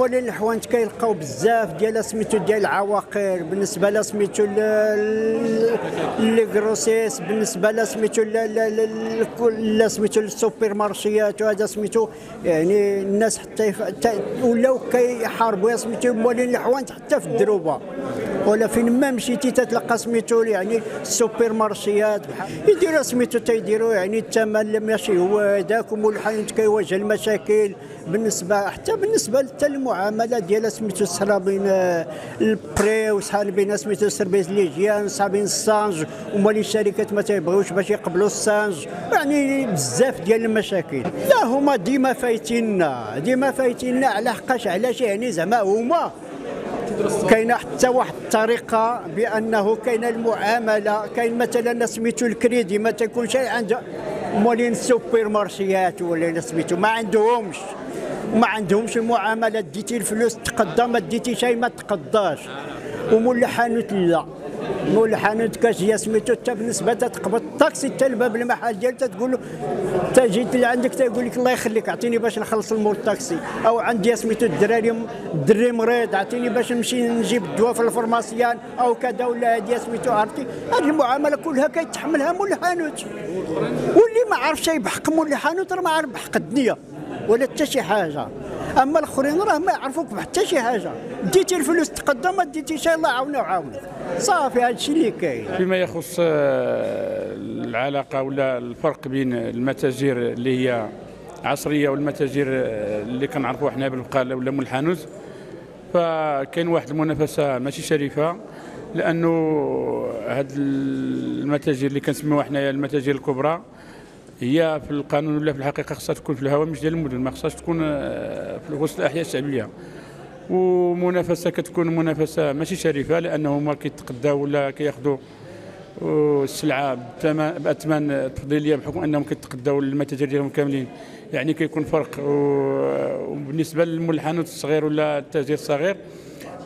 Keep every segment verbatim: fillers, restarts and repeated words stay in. موالين الحوانت كيلقاو بزاف ديال سميتو ديال العواقير بالنسبه لا سميتو لي كروسيس، بالنسبه لا سميتو لا سميتو السوبر مارشيات وهذا سميتو، يعني الناس حتى ولاو كيحاربوا سميتو موالين الحوانت حتى في الدروبه ولا فين ما مشيتي تتلقى سميتو يعني السوبر مارشيات يديروا سميتو تيديروا يعني الثمن ماشي هو هذاك، والحوانت كيواجه المشاكل بالنسبه حتى بالنسبه حتى المعامله ديال سميتو السرابين البري وصحابين سميتو السربيس ليجيان صحابين السانج هما اللي الشركات ما تيبغيوش باش يقبلوا السانج، يعني بزاف ديال المشاكل. لا هما ديما فايتيننا ديما فايتيننا على حقاش علاش يعني زعما هما كاينه حتى واحد الطريقه بانه كاينه المعامله، كاين مثلا سميتو الكريدي ما تيكونش عندها مولين السوبر مارشيات ولا سميتو ما عندهمش ما عندهمش المعامله، ديتي الفلوس تقدا ما ديتي شيء ما تقداش. ومول الحانوت لا مول الحانوت كاش سميتو حتى بالنسبه تقبض الطاكسي حتى لباب المحل ديالك تقول له حتى جيت لعندك تيقول لك الله يخليك اعطيني باش نخلص المول الطاكسي، او عندي سميتو الدراري الدري مريض اعطيني باش نمشي نجيب الدواء في الفرماسيان او كذا ولا هادي سميتو عرفتي. هاد المعامله كلها كيتحملها مول الحانوت، واللي ما عرف شي بحق مول الحانوت راه ما عرف بحق الدنيا ولا حتى شي حاجه. اما الاخرين راه ما يعرفوك بحتى شي حاجه، ديتي الفلوس تقدم ما ديتي شي الله عاونه وعاونك صافي. هذا الشيء اللي كاين. فيما يخص العلاقه ولا الفرق بين المتاجر اللي هي عصريه والمتاجر اللي كنعرفوا حنا بالبقاله ولا مول الحانوت، فكاين واحد المنافسه ماشي شريفه، لانه هاد المتاجر اللي كنسميوها حنايا المتاجر الكبرى هي في القانون ولا في الحقيقه خصها تكون في الهوامش ديال المدن، ما خصهاش تكون في وسط الاحياء الشعبيه. ومنافسه كتكون منافسه ماشي شريفه، لانه هما كيتقداو ولا كياخذوا السلعه باثمان التفضيليه بحكم انهم كيتقداو المتاجر ديالهم كاملين، يعني كيكون فرق. وبالنسبه للمول الحانوت الصغير ولا التاجر الصغير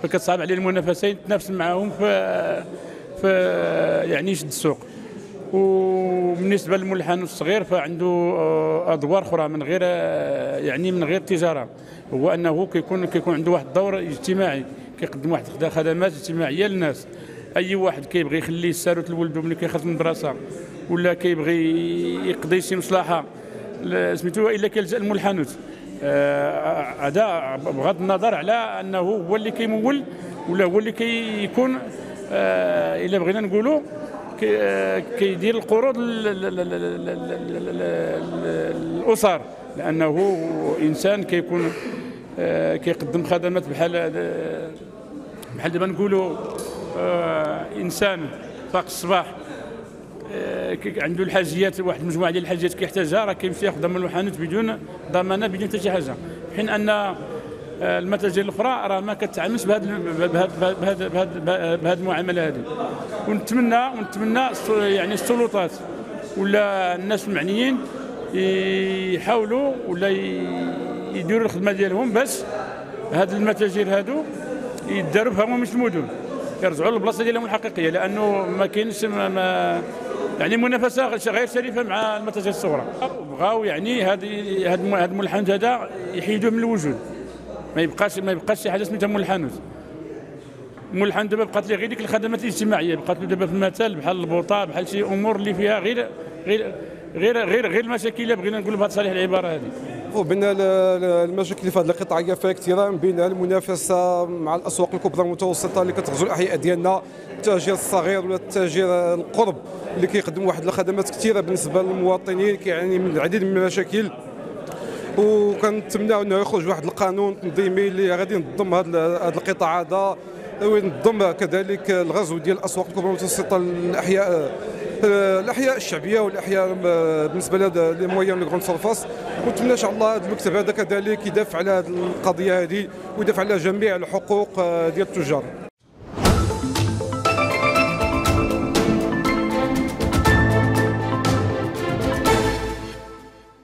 فكتصعب عليه المنافسه يتنافس معاهم في في يعني يشد السوق. وبالنسبه للمول الحانوت الصغير فعنده ادوار اخرى من غير يعني من غير التجاره، هو انه كيكون كيكون عنده واحد الدور اجتماعي، كيقدم واحد خدمات اجتماعيه للناس. اي واحد كيبغي يخلي الساروت لولده ملي كيخرج من المدرسه ولا كيبغي يقضي شي مصلحه سميتو الا كيلجا للمول الحانوت، هذا بغض النظر على انه هو اللي كيمول ولا هو اللي كيكون الا بغينا نقولوا كيدير القروض الاسر، لانه انسان كيكون كيقدم خدمات بحال بحال دابا نقولوا انسان فاق الصباح عنده الحاجيات، واحد المجموعه ديال الحاجيات كيحتاجها راه كيمشي ياخذها من الحانوت بدون ضمانه بدون حتى شي حاجه، حين ان المتاجر الاخرى راه ما كتعاملش بهذا بهذا المعامله هذه. ونتمنى ونتمنى يعني السلطات ولا الناس المعنيين يحاولوا ولا يديروا الخدمه ديالهم باش هاد المتاجر هادو يداروا في هامش المدن، يرجعوا للبلاصه ديالهم الحقيقيه، لانه ما كاينش يعني منافسه غير شريفه مع المتاجر الصغرى. بغاو يعني هاد هاد مول الحانوت هذا يحيدوه من الوجود، ما يبقاش ما يبقاش شي حاجه سميتها مول الحانوت. مول الحانوت دابا بقات ليه غير ديك الخدمات الاجتماعيه، بقات له دابا في المثل بحال البوطه بحال شي امور اللي فيها غير غير غير غير غير المشاكل اللي بغينا نقولوا بهذا صالح العباره هذه. وبين المشاكل اللي في هذه القطاع هي فيها كثيره، من بينها المنافسه مع الاسواق الكبرى المتوسطه اللي كتغزو الاحياء ديالنا، التاجر الصغير ولا التاجر القرب اللي كيقدم واحد الخدمات كثيره بالنسبه للمواطنين، كيعاني من العديد من المشاكل. وكنتمناو انه يخرج واحد القانون تنظيمي اللي غادي ينظم هذا القطاع هذا، وينظم كذلك الغزو ديال الاسواق الكبرى المتوسطه الاحياء الاحياء الشعبيه والاحياء بالنسبه لي مويان لي كغون سيرفاس. ونتمنى ان شاء الله هذا المكتب هذا كذلك يدافع على هذه القضيه هذه ويدافع على جميع الحقوق ديال التجار.